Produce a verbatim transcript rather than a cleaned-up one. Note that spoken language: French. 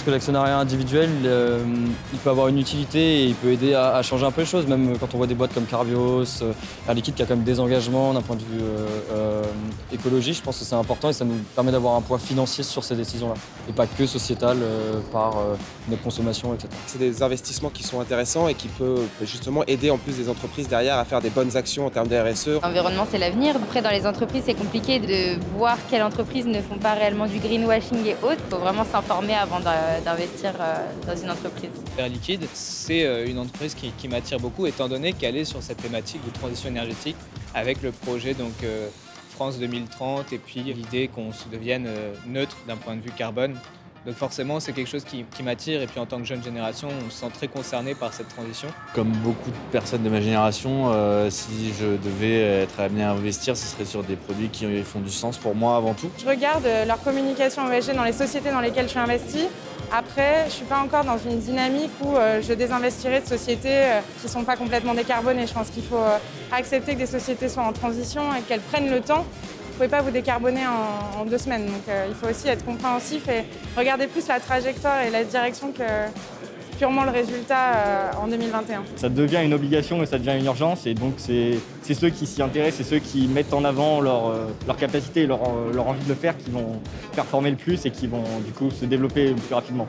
pense que l'actionnariat individuel, euh, il peut avoir une utilité et il peut aider à, à changer un peu les choses. Même quand on voit des boîtes comme Carbios, euh, Air Liquide qui a quand même des engagements d'un point de vue euh, euh, écologie, je pense que c'est important et ça nous permet d'avoir un poids financier sur ces décisions-là. Et pas que sociétal euh, par euh, notre consommation, et cetera. C'est des investissements qui sont intéressants et qui peuvent justement aider en plus des entreprises derrière à faire des bonnes actions en termes de R S E. L'environnement, c'est l'avenir. Après, dans les entreprises, c'est compliqué de voir quelles entreprises ne font pas réellement du greenwashing et autres. Il faut vraiment s'informer avant d'investir dans une entreprise. Air Liquide, c'est une entreprise qui, qui m'attire beaucoup, étant donné qu'elle est sur cette thématique de transition énergétique avec le projet donc, euh, France deux mille trente et puis l'idée qu'on se devienne neutre d'un point de vue carbone. Donc forcément, c'est quelque chose qui, qui m'attire et puis en tant que jeune génération, on se sent très concerné par cette transition. Comme beaucoup de personnes de ma génération, euh, si je devais être amené à investir, ce serait sur des produits qui font du sens pour moi avant tout. Je regarde leur communication E S G dans les sociétés dans lesquelles je suis investie. Après, je ne suis pas encore dans une dynamique où je désinvestirais de sociétés qui ne sont pas complètement décarbonées. Je pense qu'il faut accepter que des sociétés soient en transition et qu'elles prennent le temps. Vous ne pouvez pas vous décarboner en, en deux semaines, donc euh, il faut aussi être compréhensif et regarder plus la trajectoire et la direction que purement le résultat euh, en deux mille vingt et un. Ça devient une obligation et ça devient une urgence et donc c'est ceux qui s'y intéressent, c'est ceux qui mettent en avant leur, euh, leur capacité et leur, euh, leur envie de le faire qui vont performer le plus et qui vont du coup se développer le plus rapidement.